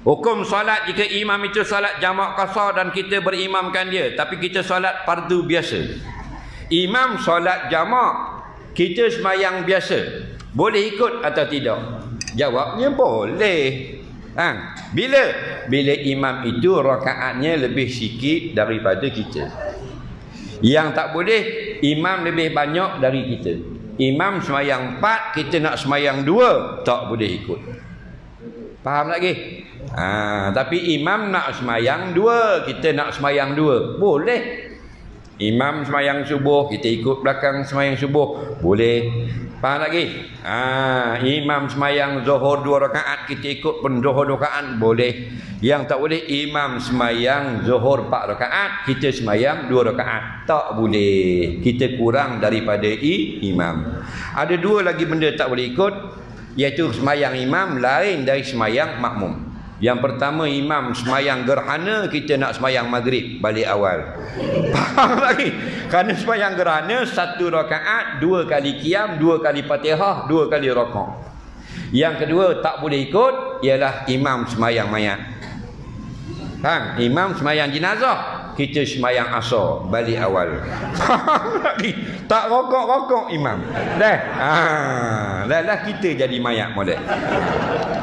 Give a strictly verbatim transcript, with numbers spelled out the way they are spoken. Hukum solat jika imam itu solat jamak qasar dan kita berimamkan dia, tapi kita solat fardu biasa. Imam solat jamak, kita sembahyang biasa. Boleh ikut atau tidak? Jawabnya boleh. Ha, bila bila imam itu rakaatnya lebih sikit daripada kita. Yang tak boleh imam lebih banyak dari kita. Imam sembahyang empat, kita nak sembahyang dua, tak boleh ikut. Faham lagi? Ha, tapi imam nak semayang dua, kita nak semayang dua, boleh. Imam semayang subuh, kita ikut belakang semayang subuh, boleh. Faham lagi? Ha, imam semayang zuhur dua rakaat, kita ikut pun zuhur dua rakaat, boleh. Yang tak boleh, imam semayang zuhur empat rakaat, kita semayang dua rakaat, tak boleh. Kita kurang daripada i, imam. Ada dua lagi benda tak boleh ikut, iaitu semayang imam lain dari semayang makmum. Yang pertama, imam semayang gerhana, kita nak semayang maghrib balik awal. Faham lagi? Kerana semayang gerhana satu rakaat, dua kali qiyam, dua kali fatihah, dua kali rakaat. Yang kedua tak boleh ikut ialah imam semayang mayat. Faham? Imam semayang jenazah, kita semayang asar balik awal. Faham lagi? Tak rokok-rokok imam. Dah. Ha, dah lah kita jadi mayat molek.